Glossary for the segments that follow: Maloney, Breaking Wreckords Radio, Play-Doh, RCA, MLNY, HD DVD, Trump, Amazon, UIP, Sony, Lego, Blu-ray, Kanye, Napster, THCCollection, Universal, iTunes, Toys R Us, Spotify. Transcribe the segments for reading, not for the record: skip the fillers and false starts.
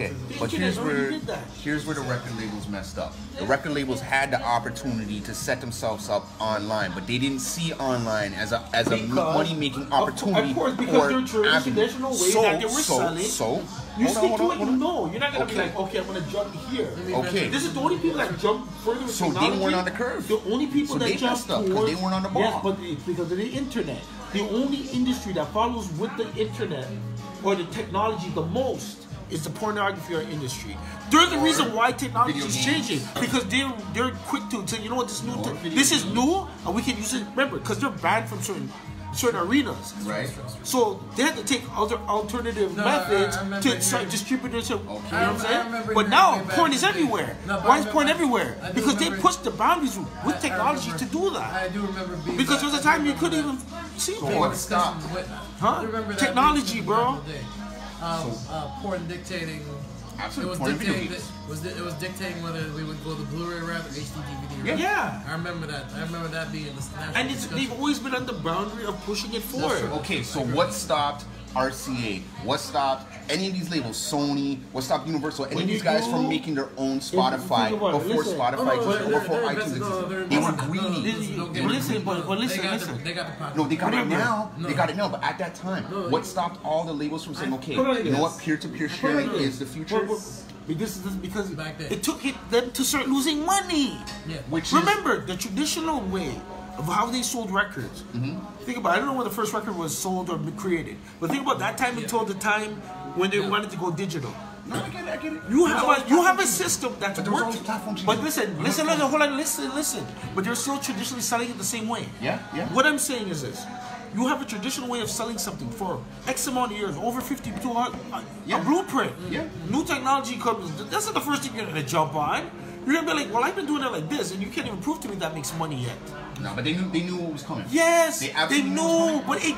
Okay, but here's where the record labels messed up. The record labels had the opportunity to set themselves up online, but they didn't see online as a money-making opportunity. Of course, because there are traditional ways that they were selling. You stick to it, you know. You're not going to be like, okay, I'm going to jump here. Okay. This is the only people that jump further with technology. So they weren't on the curve. The only people that jumped towards... because they weren't on the ball. Yes, but it's because of the internet. The only industry that follows with the internet or the technology the most is the pornography industry. They're the reason why technology is changing, because they're quick to say, you know what, this is new and we can use it. Remember, because they're banned from certain arenas, right? So they had to take other alternative methods to start distributing. You know what I'm saying? But now porn is everywhere. Why is porn everywhere? Because they pushed the boundaries with technology to do that. I do remember because there was a time you couldn't even see porn. Huh? Technology, bro. Porn dictating. Absolutely. It was dictating whether we would go the Blu-ray route or HD DVD route. Yeah. I remember that. I remember that being the national discussion. They've always been on the boundary of pushing it forward. Okay, so what stopped RCA? What stopped any of these labels? Sony? What stopped Universal? Any of these guys from making their own Spotify before Spotify existed, before iTunes existed? They were greedy. Listen. They got the problem. No, they got it now. They got it now. But at that time, what stopped all the labels from saying, okay, you know what? Peer-to-peer sharing is the future. This is because it took them to start losing money. Remember, the traditional way of how they sold records. Mm-hmm. Think about it. I don't know when the first record was sold or created, but think about that time until the time when they wanted to go digital. No, I get it. You have a system that's working. But listen. But they're still traditionally selling it the same way. Yeah. What I'm saying is this. You have a traditional way of selling something for X amount of years, over 50, 200, a blueprint. Yeah. New technology comes. That's not the first thing you're going to jump on. You're going to be like, well, I've been doing it like this, and you can't even prove to me that makes money yet. No, but they knew what was coming. Yes, they knew, but it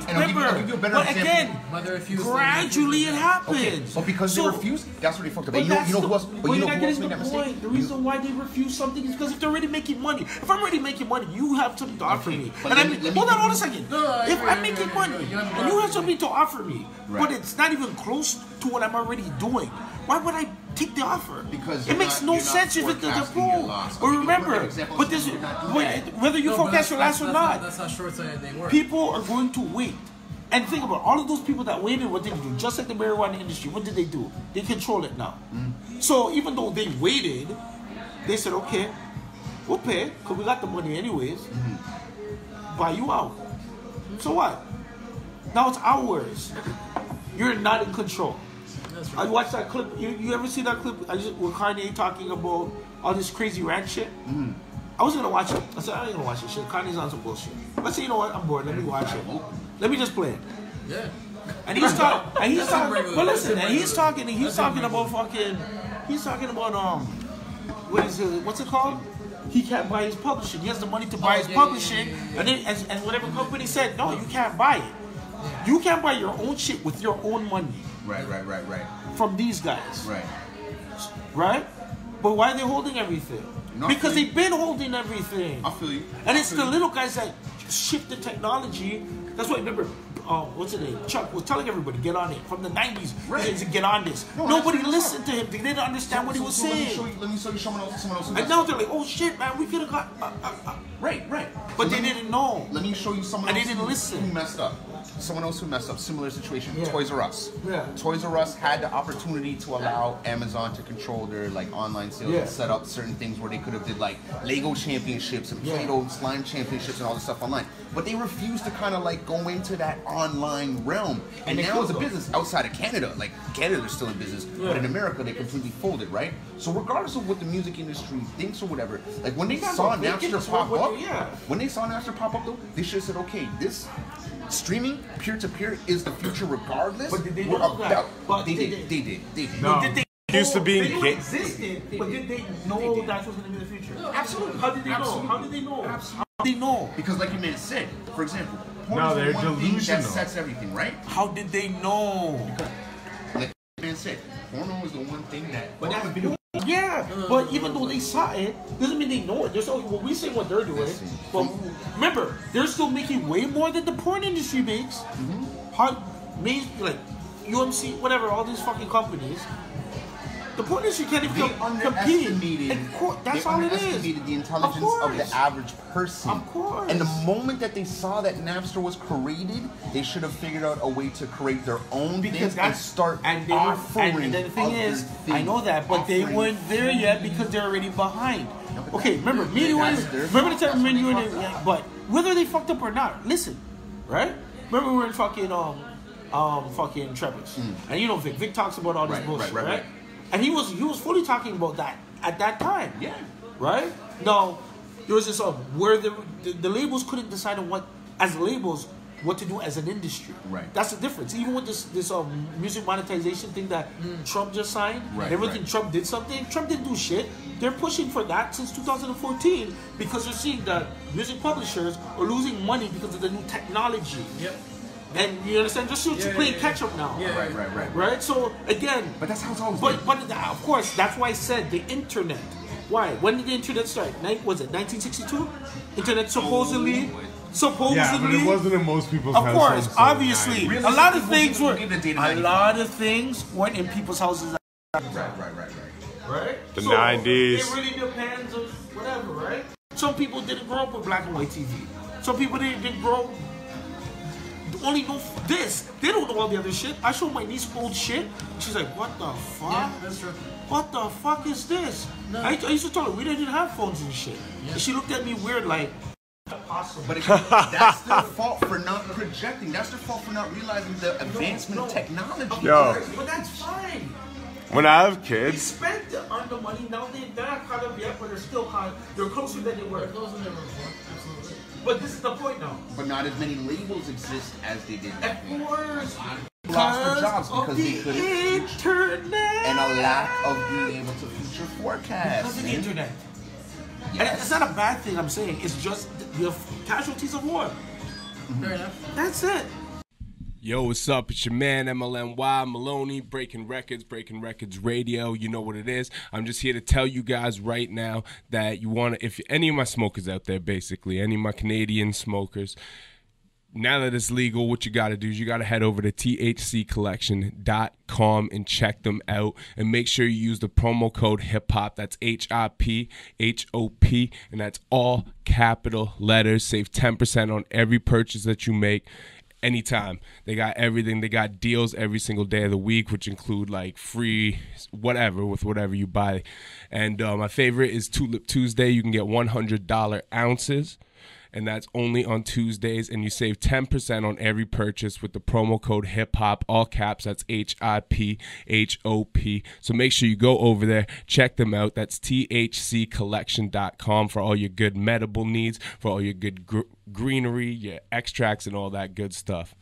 gradually it happens. Okay, but because they refused, that's what they fucked up. The reason why they refuse something is because if they're already making money, if I'm already making money, you have something to offer me. And hold on a second. If I'm making money, and you have something to offer me, but it's not even close to what I'm already doing, why would I take the offer? Because it makes no sense if it's a pool. Or remember, but this, whether you forecast your loss or not, that's how short-sighted they work. People are going to wait. And think about all of those people that waited, what did they do? Just like the marijuana industry, what did they do? They control it now. So even though they waited, they said, okay, we'll pay, because we got the money anyways. Buy you out. So what? Now it's ours. You're not in control. I watched that clip. You ever see that clip? With Kanye talking about all this crazy rant shit. I wasn't gonna watch it. I said I ain't gonna watch this shit. Kanye's on some bullshit. I said, you know what? I'm bored. Let me watch it. Let me just play it. Yeah. And he's talking. And he's talking. But listen, and he's talking. And he's talking about fucking. He's talking about what is it? What's it called? He can't buy his publishing. He has the money to buy his publishing, and whatever company said, no, you can't buy it. You can't buy your own shit with your own money. Right. From these guys. Right? But why are they holding everything? Because they've been holding everything. I feel you. And it's the little guys that shift the technology. That's why, remember, what's his name? Chuck was telling everybody, get on it. From the 90s, to get on this. Nobody listened to him. They didn't understand what he was saying. Let me show you someone else. And now they're like, oh shit, man, we could have got... Right. But they didn't know. Let me show you someone else who messed up. Someone else who messed up, similar situation, Toys R Us. Toys R Us had the opportunity to allow Amazon to control their like online sales and set up certain things where they could have did like Lego championships and Play-Doh slime championships and all this stuff online. But they refused to kind of like go into that online realm. And now it's a business outside of Canada. Like Canada is still in business, but in America they completely folded, right? So regardless of what the music industry thinks or whatever, like when they saw Napster pop up, when they saw Napster pop up though, they should have said, okay, this streaming peer-to-peer is the future regardless. But did they know that? But they did. No. Did they used to being existed, but did they know that was going to be the future? Absolutely. How did they know? Because like your man said, for example, porn is one thing that sets everything, right? How did they know? Because like your man said, porn was the one thing that... But that video... Yeah, but even though they saw it, doesn't mean they know it. They're still, well, we say what they're doing, but remember, they're still making way more than the porn industry makes. Like UMC, whatever, all these fucking companies. The point is, you can't even compete. That's all it is. They underestimated the intelligence of the average person. Of course. And the moment that they saw that Napster was created, they should have figured out a way to create their own things and start offering. And the thing is, I know that, but they weren't there yet because they're already behind. Okay, remember, remember the time when you and they, but whether they fucked up or not, listen, right? Remember we were in fucking fucking Trevor's, and you know Vic talks about all this bullshit, right? And he was fully talking about that at that time, yeah, right? Now there was this where the labels couldn't decide on what as labels what to do as an industry, right? That's the difference. Even with this music monetization thing that Trump just signed, right, everything Trump did something. Trump didn't do shit. They're pushing for that since 2014 because they're seeing that music publishers are losing money because of the new technology. Yep. And you understand, just you're playing catch up now. Yeah. Right. So again, but that's how it's always. But of course, that's why I said the internet. Why? When did the internet start? Was it 1962? Internet supposedly. Yeah, but it wasn't in most people's houses. Of course, so obviously, really, a lot of things weren't in people's houses. Right. The 90s. It really depends on whatever, right? Some people didn't grow up with black and white TV. Some people didn't grow. Only know this. They don't know all the other shit. I show my niece old shit. She's like, what the fuck? Yeah, that's true. What the fuck is this? No. I used to tell her we didn't have phones and shit. Yeah. And she looked at me weird like. Awesome. But again, that's their fault for not projecting. That's their fault for not realizing the advancement of technology. Yo. But that's fine. When I have kids, they spent the money. Now they're not caught up yet, but they're still caught. They're closer than they were. Absolutely. But this is the point now. But not as many labels exist as they did. Of course. Lost their jobs because they couldn't. Internet. And a lack of being able to future forecast. Because of the internet. Yes. And it's not a bad thing I'm saying. It's just the casualties of war. Fair enough. That's it. Yo, what's up? It's your man, MLNY, Maloney, Breaking Records Radio. You know what it is. I'm just here to tell you guys right now that you want to, if any of my smokers out there, basically, any of my Canadian smokers, now that it's legal, what you got to do is you got to head over to THCCollection.com and check them out. And make sure you use the promo code HIPHOP. That's HIPHOP. And that's all capital letters. Save 10% on every purchase that you make. Anytime. They got everything. They got deals every single day of the week, which include like free whatever with whatever you buy. And my favorite is Tulip Tuesday. You can get $100 ounces, and that's only on Tuesdays. And you save 10% on every purchase with the promo code HIPHOP, all caps. That's HIPHOP. So make sure you go over there, check them out. That's THCCollection.com for all your good medible needs, for all your good greenery, your extracts, and all that good stuff.